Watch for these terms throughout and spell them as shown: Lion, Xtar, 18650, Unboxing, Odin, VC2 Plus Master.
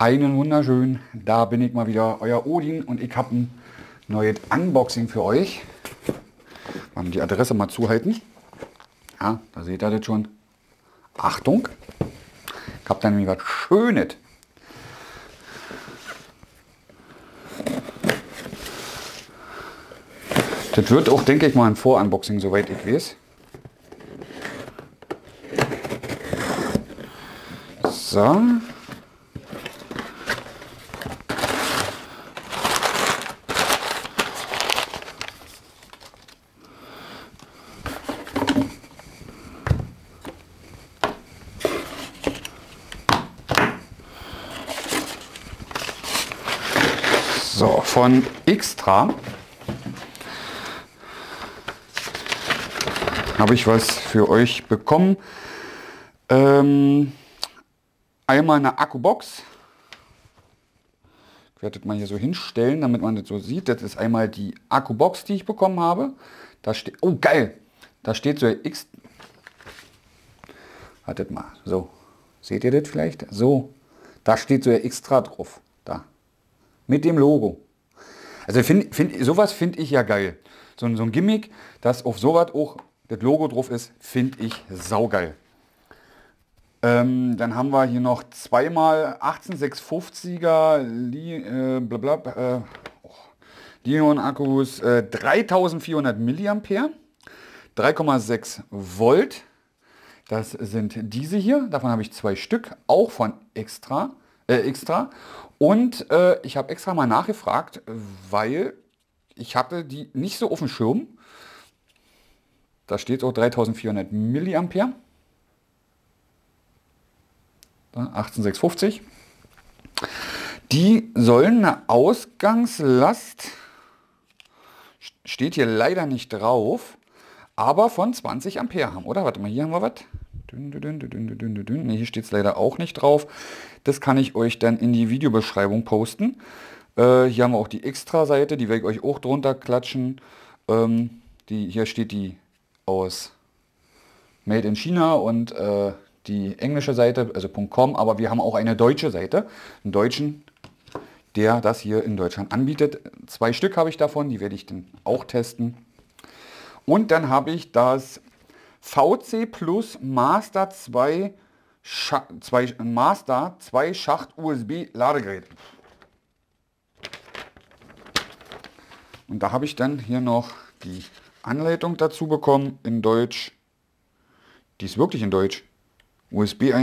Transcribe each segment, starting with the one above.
Einen wunderschönen, da bin ich mal wieder, euer Odin, und ich habe ein neues Unboxing für euch. Mal die Adresse mal zuhalten. Ja, da seht ihr das schon. Achtung! Ich habe da nämlich was Schönes. Das wird auch, denke ich mal, ein Vor-Unboxing, soweit ich weiß. So. So, von Xtar habe ich was für euch bekommen. Einmal eine Akkubox. Ich werde das mal hier so hinstellen, damit man das so sieht. Das ist einmal die Akkubox, die ich bekommen habe. Da steht, oh geil, da steht so X. Wartet mal, so. Seht ihr das vielleicht? So, da steht so Xtar drauf. Da. Mit dem Logo. Also sowas finde ich ja geil. So ein Gimmick, dass auf sowas auch das Logo drauf ist, finde ich saugeil. Dann haben wir hier noch zweimal 18650er Lion Akkus, 3400 mAh, 3,6 Volt. Das sind diese hier. Davon habe ich zwei Stück, auch von Xtar. Und ich habe extra mal nachgefragt, weil ich hatte die nicht so auf dem Schirm. Da steht auch 3400 mAh. Da, 18650. Die sollen eine Ausgangslast, steht hier leider nicht drauf, aber von 20 Ampere haben, oder? Warte mal, hier haben wir was. Ne, hier steht es leider auch nicht drauf. Das kann ich euch dann in die Videobeschreibung posten. Hier haben wir auch die Extra-Seite, die werde ich euch auch drunter klatschen. Hier steht die aus Made in China und die englische Seite, also .com, aber wir haben auch eine deutsche Seite, einen Deutschen, der das hier in Deutschland anbietet. Zwei Stück habe ich davon, die werde ich dann auch testen. Und dann habe ich das VC Plus Master 2 Schacht USB Ladegerät. Und da habe ich dann hier noch die Anleitung dazu bekommen in Deutsch. Die ist wirklich in Deutsch. Die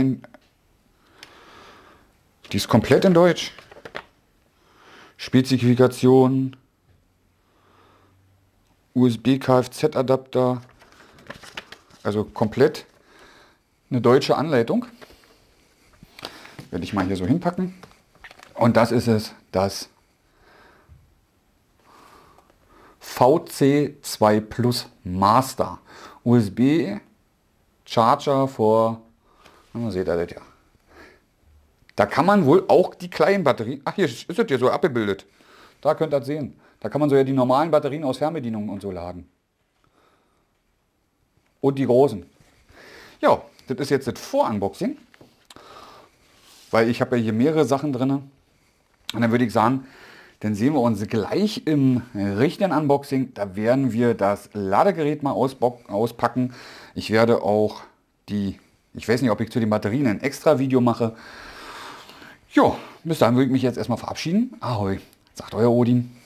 ist komplett in Deutsch. Spezifikation, USB Kfz Adapter. Also komplett eine deutsche Anleitung. Werde ich mal hier so hinpacken. Und das ist es, das VC2 Plus Master USB Charger for, na, seht ihr das ja. Da kann man wohl auch die kleinen Batterien, ach hier ist es ja so abgebildet. Da könnt ihr das sehen. Da kann man so ja die normalen Batterien aus Fernbedienungen und so laden. Und die großen. Ja, das ist jetzt das Vor-Unboxing, weil ich habe ja hier mehrere Sachen drin. Und dann würde ich sagen, dann sehen wir uns gleich im richtigen Unboxing. Da werden wir das Ladegerät mal auspacken. Ich werde auch die, ich weiß nicht, ob ich zu den Batterien ein extra Video mache. Ja, bis dahin würde ich mich jetzt erstmal verabschieden. Ahoi, sagt euer Odin.